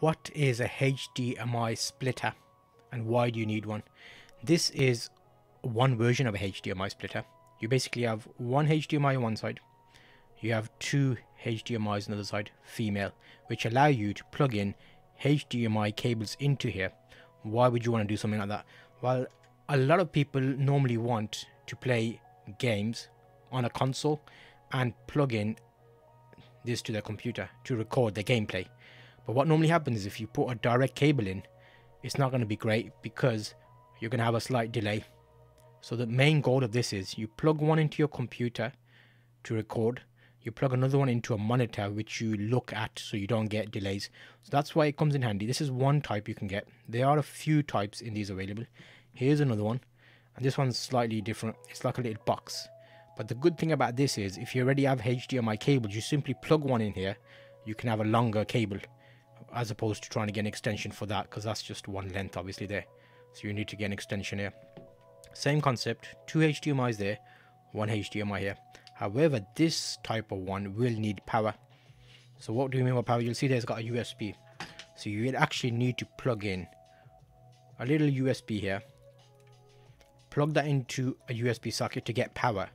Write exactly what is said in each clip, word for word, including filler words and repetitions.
What is a H D M I splitter and why do you need one? This is one version of a H D M I splitter. You basically have one H D M I on one side, you have two H D M Is on the other side, female, which allow you to plug in H D M I cables into here. Why would you want to do something like that? Well, a lot of people normally want to play games on a console and plug in this to their computer to record their gameplay. But what normally happens is if you put a direct cable in, it's not going to be great because you're going to have a slight delay. So the main goal of this is you plug one into your computer to record, you plug another one into a monitor which you look at so you don't get delays. So that's why it comes in handy. This is one type you can get. There are a few types in these available. Here's another one, and this one's slightly different. It's like a little box. But the good thing about this is if you already have H D M I cables, you simply plug one in here, you can have a longer cable, as opposed to trying to get an extension for that, because that's just one length obviously there, so you need to get an extension here. Same concept, two H D M Is there, one H D M I here. However, this type of one will need power. So what do you mean by power? You'll see there's got a U S B, so you will actually need to plug in a little U S B here, plug that into a U S B socket to get power,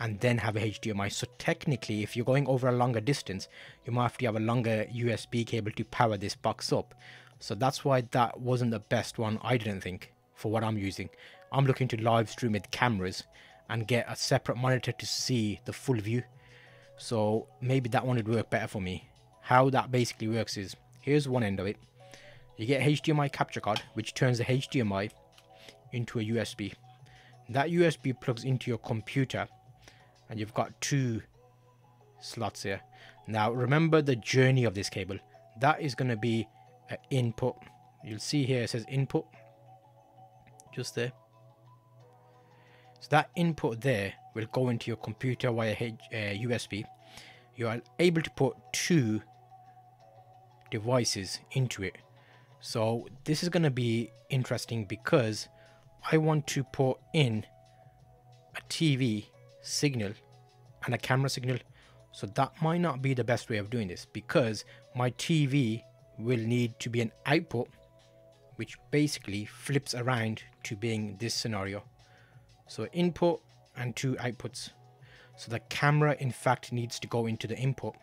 and then have a H D M I. So technically, if you're going over a longer distance, you might have to have a longer U S B cable to power this box up. So that's why that wasn't the best one, I didn't think, for what I'm using. I'm looking to live stream with cameras and get a separate monitor to see the full view. So maybe that one would work better for me. How that basically works is, here's one end of it. You get a H D M I capture card, which turns the H D M I into a U S B. That U S B plugs into your computer, and you've got two slots here. Now remember the journey of this cable. That is going to be an input. You'll see here it says input, just there. So that input there will go into your computer via U S B. You are able to put two devices into it. So this is going to be interesting because I want to put in a T V signal and a camera signal, so that might not be the best way of doing this, because my T V will need to be an output, which basically flips around to being this scenario. So input and two outputs. So the camera in fact needs to go into the input.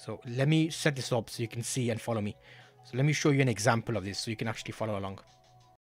So let me set this up so you can see and follow me. So let me show you an example of this so you can actually follow along.